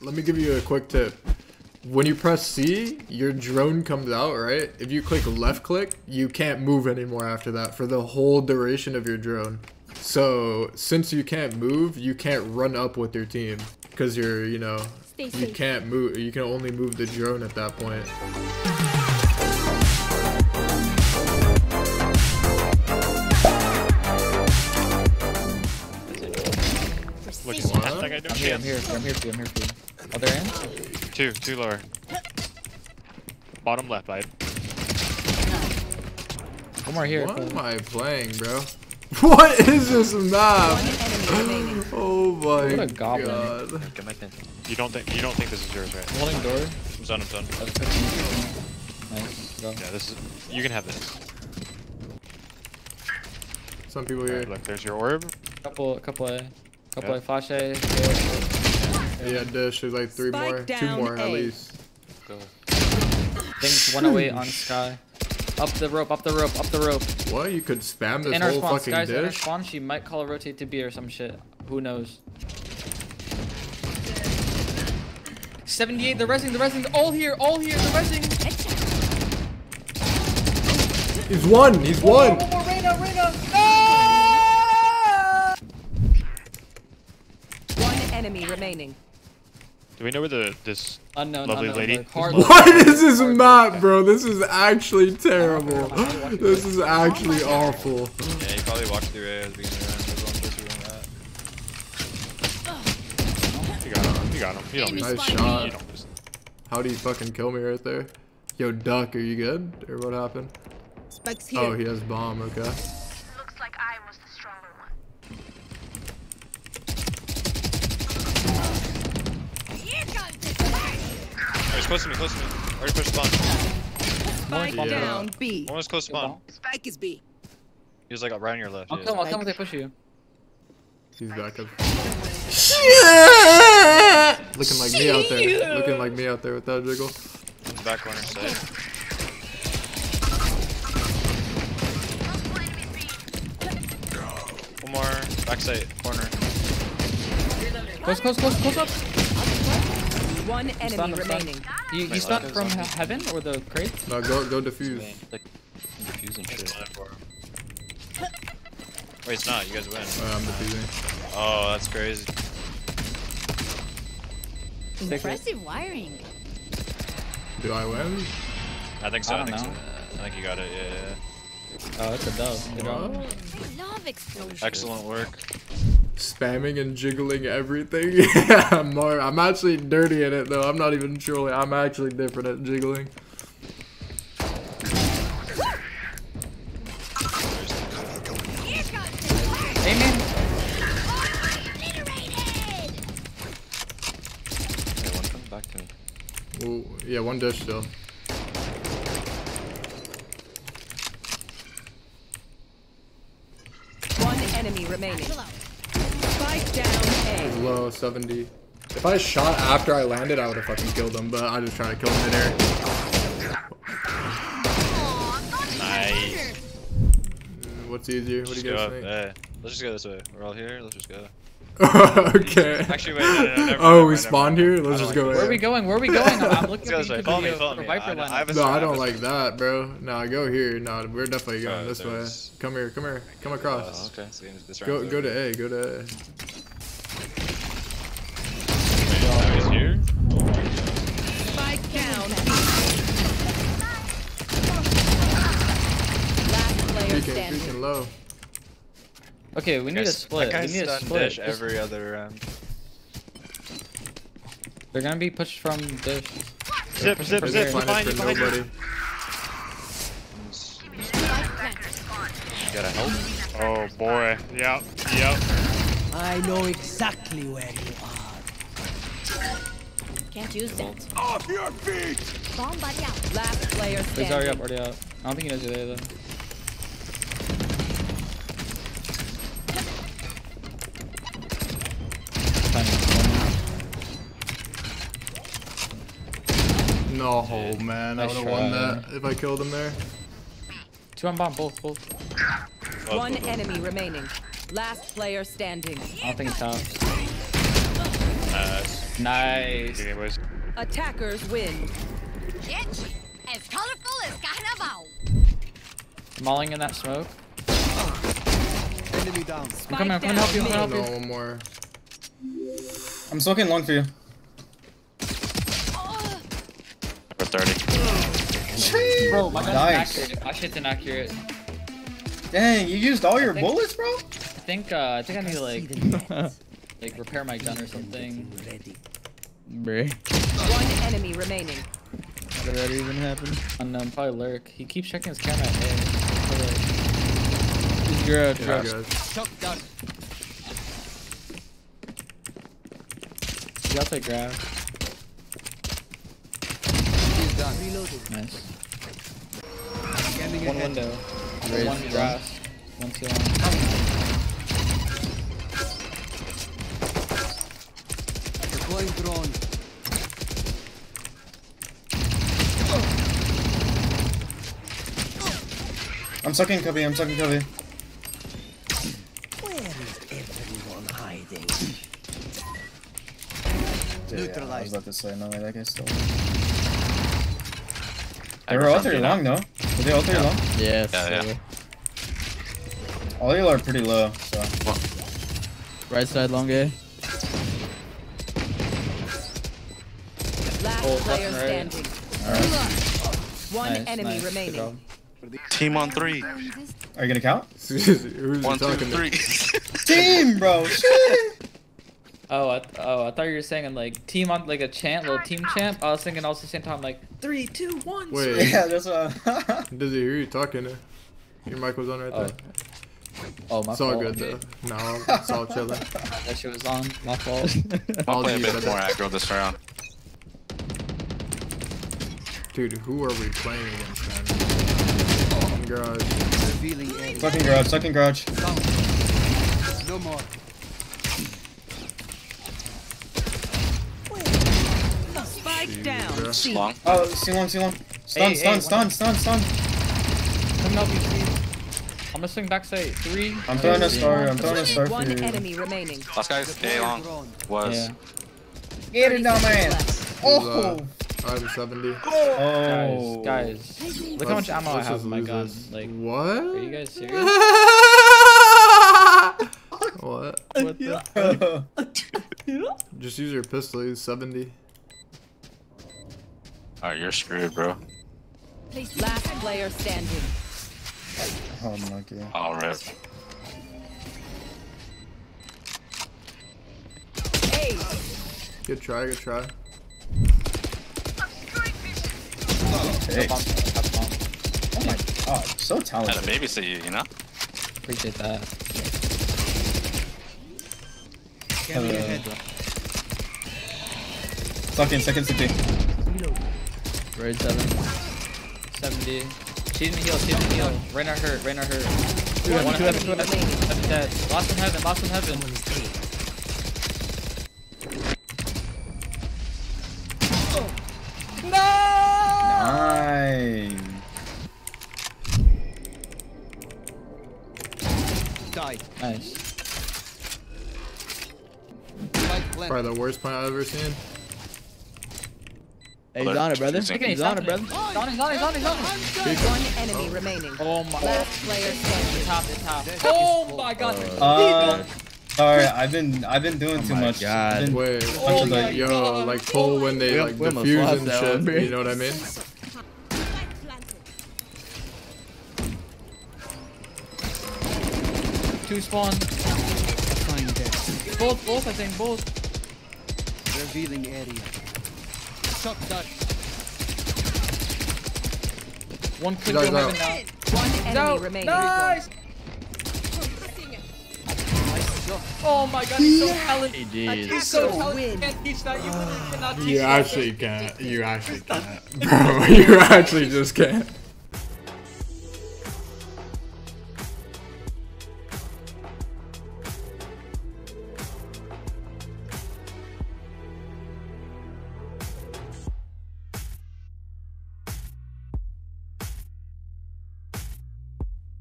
Let me give you a quick tip. When you press C, your drone comes out, right? If you click left click, you can't move anymore after that for the whole duration of your drone. So since you can't move, you can't run up with your team because you're, you know, you can't move. You can only move the drone at that point. I'm here. Other end? Two lower. Bottom left, bud. One more here. What am I playing, bro? What is this map? Oh my what a god. You don't think this is yours, right? I'm holding door. I'm done. Nice. Go. Yeah, this is. You can have this. Some people here. Right, look, there's your orb. Couple of flash A. Yeah, dish. There's like two more at least. Go. Things one away on sky. Up the rope. What? You could spam this whole fucking dish? In her spawn, she might call a rotate to B or some shit. Who knows? 78, they're resing. All here, they're resing. He's one. Oh, Reyna. No! One enemy remaining. Do we know where this unknown lady? What is this map, bro? This is actually terrible. This is actually awful. Yeah, you probably walked through A as we that. You got him. You don't miss. Nice shot. You don't miss. How do you fucking kill me right there? Yo, Duck, are you good? Or what happened? Spike's here. Oh, he has bomb, okay. Looks like I was the stronger one. Close to me. Already pushed spawn. Spike down, B. One was close to spawn. Spike is B. He was like around your left. I'll come if they push you. He's back up. Yeah! Looking like me out there with that jiggle. Back corner side. One more. Back side. Corner. Close up. One enemy remaining. You stunned from heaven or the crate? No, go defuse. Like, defusing shit. Wait, it's not. You guys win. I'm defusing. Oh, that's crazy. Impressive wiring. Do I win? I think so. I think so. I think you got it. Yeah. Oh, it's a dove. Good job. I love explosions. Excellent work. Spamming and jiggling everything. Yeah, I'm actually dirty at it though. I'm not even trolling. I'm actually different at jiggling. Amen. Hey, one comes back to me. Ooh, yeah, one dish still. One enemy remaining. Down low, 70. If I shot after I landed, I would have fucking killed him, but I just tried to kill him in air. Nice. What's easier? What do you guys think? Let's just go this way. We're all here. Let's just go. Okay. Actually, wait. No, oh, we spawned here? Let's just go. Where are we going? I'm looking at the Viper. No, I don't like that, bro. No, go here. No, we're definitely going this way. Come here. Come across. Okay. Go to A. Go to A. Here. Spike down. Last player standing. Low. Okay, we need a split. We need a split. Dish every other round. They're gonna be pushed from dish. Zip. Behind nobody. You gotta help. Oh boy. Yep. I know exactly where you are. Can't use that. Off your feet! Bomb body out. Last player standing. He's already out. I don't think he knows today though. No, man. I would have won that if I killed him there. Two on bomb. Both. One enemy remaining. Last player standing. I don't think it's out. Nice. Nice. Attackers win. As colorful as Carnaval. Mauling in that smoke. Enemy down. I'm coming to help you. I'm coming to help you. No, one more. I'm smoking long for you. Number 30. Bro, my gun's inaccurate. My shit's inaccurate. Dang, you used all your bullets, bro? I think I need to like repair my gun or something. Bruh. One enemy remaining. How did that even happen? And probably Lurk. He keeps checking his camera. You're done. You got the grab. He's done. Reloaded. Nice. One window. One grass. One ceiling. Deploying drone. I'm sucking Cubby. I'm sucking Cubby. Where is everyone hiding? Dude, I was about to say, no way, that guy's still. They were all 3 long, though. Were they all 3 long? Yeah, yeah. All y'all are pretty low, so. Right side, long A. Last player standing. Alright. One enemy remaining. Team on 3. Are you gonna count? 1, 2, 3. Team, bro! I thought you were saying like team on like a chant, little team champ. I was thinking also at the same time like 3, 2, 1. Wait, yeah, that's what. Does he hear you talking? Your mic was on right there. Oh, my fault. It's all good though. No, it's all chilling. That shit was on. My fault. I'll play a bit more aggro this round. Dude, who are we playing against, man? Fucking garage. Fucking garage. Fucking garage. No more. Spike down. Long. Oh, see long, see long. Stun, stun. Come help me, please. I'm missing back side. 3. I'm throwing a star. I'm throwing a star. One enemy remaining. Last guy's day long. Was. Get it down, man. Oh. I have a 70. Oh, guys. Look how much ammo I have in my gun. Like, what? Are you guys serious? What? What the fuck? Just use your pistol. Use 70. Alright, you're screwed, bro. Last player standing. Oh my god. Alright. Hey. Good try. Good try. Hey. Oh my god, so talented. I had a babysit you, you know? Appreciate that. Fucking second CP. Raid 7. 70. She's in the heal, she's in the heal. Rain on her, rain on her. One dead. Lost in heaven, lost in heaven. Nice. Probably the worst plant I've ever seen. Hey, he's on it, brother. He's on it, brother. One enemy remaining. Oh my god. Oh my god. Sorry, I've been doing too much. Wait, yo, like pull when they like defuse and shit. You know what I mean? Two spawn. Both, I think, both. Revealing area. Suck that. One could go heaven now. One enemy remaining. Nice! Oh my god, he's so talented. He's so talented. You can't teach that. You literally cannot teach that. You actually can't. Bro, you actually just can't.